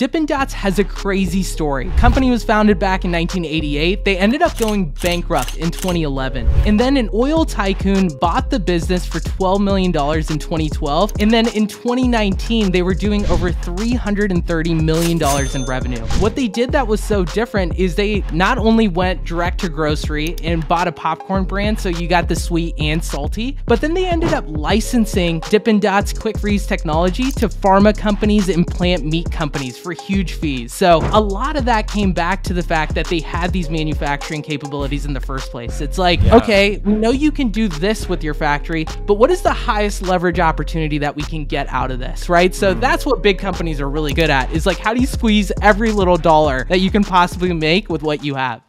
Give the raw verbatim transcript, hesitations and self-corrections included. Dippin' Dots has a crazy story. Company was founded back in nineteen eighty-eight. They ended up going bankrupt in twenty eleven. And then an oil tycoon bought the business for twelve million dollars in twenty twelve. And then in twenty nineteen, they were doing over three hundred thirty million dollars in revenue. What they did that was so different is they not only went direct to grocery and bought a popcorn brand, so you got the sweet and salty, but then they ended up licensing Dippin' Dots quick freeze technology to pharma companies and plant meat companies for huge fees. So a lot of that came back to the fact that they had these manufacturing capabilities in the first place. It's like, yeah. Okay, we know you can do this with your factory, but what is the highest leverage opportunity that we can get out of this, right? So mm. that's what big companies are really good at, is like, how do you squeeze every little dollar that you can possibly make with what you have?